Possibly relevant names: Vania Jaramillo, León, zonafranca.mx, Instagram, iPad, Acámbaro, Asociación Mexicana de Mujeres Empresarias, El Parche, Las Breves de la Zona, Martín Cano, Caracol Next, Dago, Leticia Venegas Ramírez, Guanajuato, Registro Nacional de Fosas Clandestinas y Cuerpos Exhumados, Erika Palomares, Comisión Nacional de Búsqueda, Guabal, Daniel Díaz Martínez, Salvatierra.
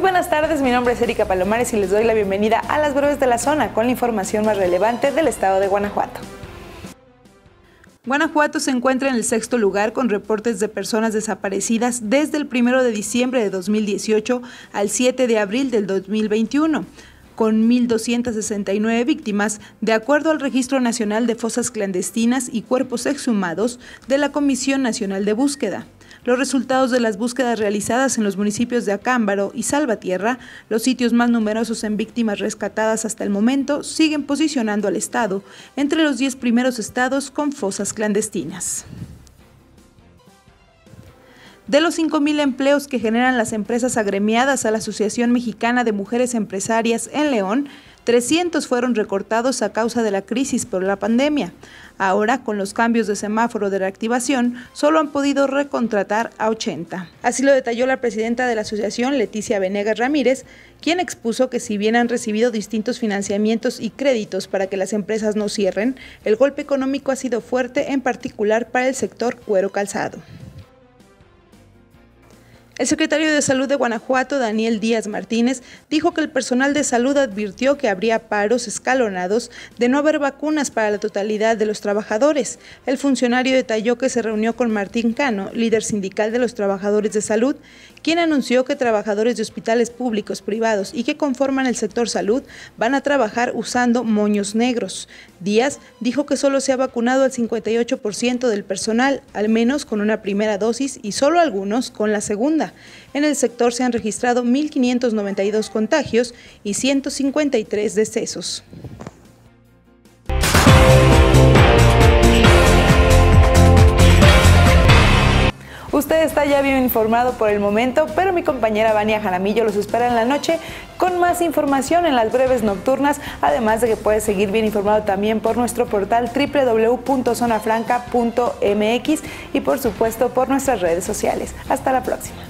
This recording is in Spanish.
Muy buenas tardes, mi nombre es Erika Palomares y les doy la bienvenida a Las Breves de la Zona con la información más relevante del estado de Guanajuato. Guanajuato se encuentra en el sexto lugar con reportes de personas desaparecidas desde el 1 de diciembre de 2018 al 7 de abril del 2021. Con 1.269 víctimas, de acuerdo al Registro Nacional de Fosas Clandestinas y Cuerpos Exhumados de la Comisión Nacional de Búsqueda. Los resultados de las búsquedas realizadas en los municipios de Acámbaro y Salvatierra, los sitios más numerosos en víctimas rescatadas hasta el momento, siguen posicionando al estado entre los 10 primeros estados con fosas clandestinas. De los 5.000 empleos que generan las empresas agremiadas a la Asociación Mexicana de Mujeres Empresarias en León, 300 fueron recortados a causa de la crisis por la pandemia. Ahora, con los cambios de semáforo de reactivación, solo han podido recontratar a 80. Así lo detalló la presidenta de la asociación, Leticia Venegas Ramírez, quien expuso que si bien han recibido distintos financiamientos y créditos para que las empresas no cierren, el golpe económico ha sido fuerte, en particular para el sector cuero calzado. El secretario de Salud de Guanajuato, Daniel Díaz Martínez, dijo que el personal de salud advirtió que habría paros escalonados de no haber vacunas para la totalidad de los trabajadores. El funcionario detalló que se reunió con Martín Cano, líder sindical de los trabajadores de salud, quien anunció que trabajadores de hospitales públicos, privados y que conforman el sector salud van a trabajar usando moños negros. Díaz dijo que solo se ha vacunado al 58% del personal, al menos con una primera dosis y solo algunos con la segunda. En el sector se han registrado 1.592 contagios y 153 decesos. Usted está ya bien informado por el momento, pero mi compañera Vania Jaramillo los espera en la noche con más información en las breves nocturnas, además de que puede seguir bien informado también por nuestro portal www.zonafranca.mx y por supuesto por nuestras redes sociales. Hasta la próxima.